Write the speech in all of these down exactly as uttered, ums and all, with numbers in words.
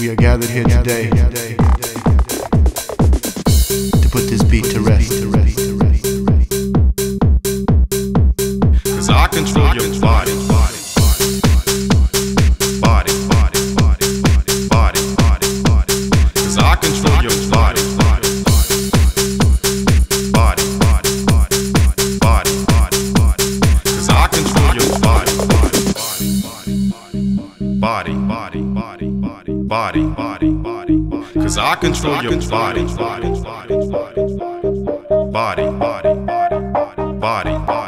We are gathered here today to put this beat to rest. Cause I control your body. Body, body, body, body, body, body. Cause I control your body. Body, body, body, body, body. Cause I control your body. Body, body, body, body. Body, body, body, body. Cause I control your body. Body, body, body, body, body, body, body, body.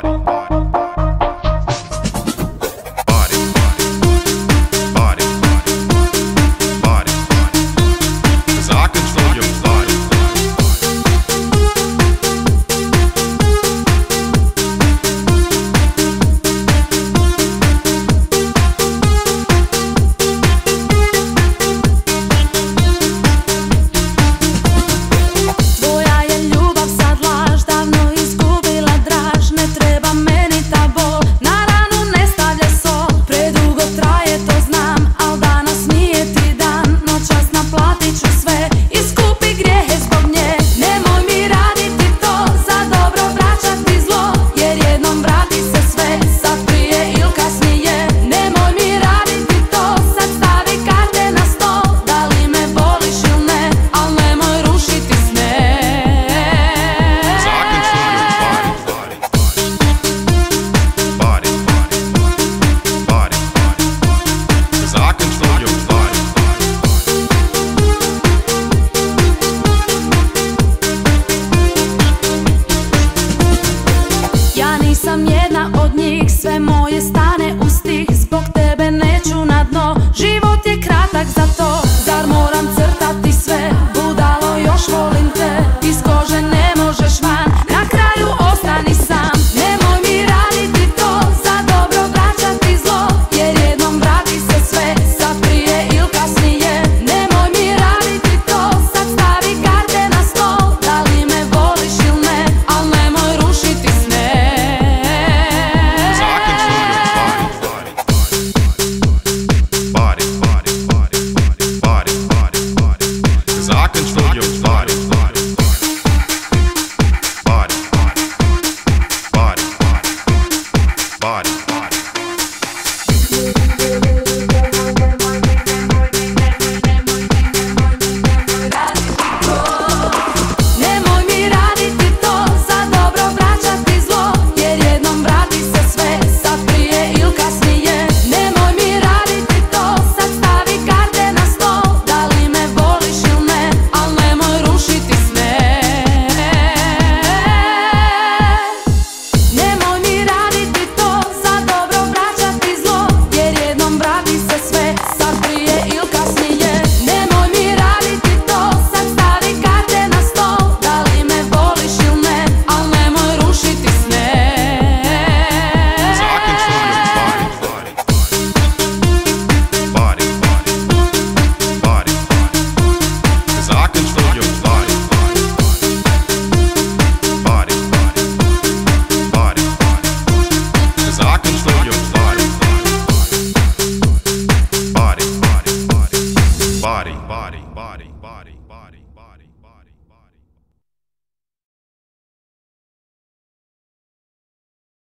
Sam jedna od njih, sve moje stane u stih, zbog tebe neću na dno, život je kratak za to, zar moram crtati sve, budalo još volim.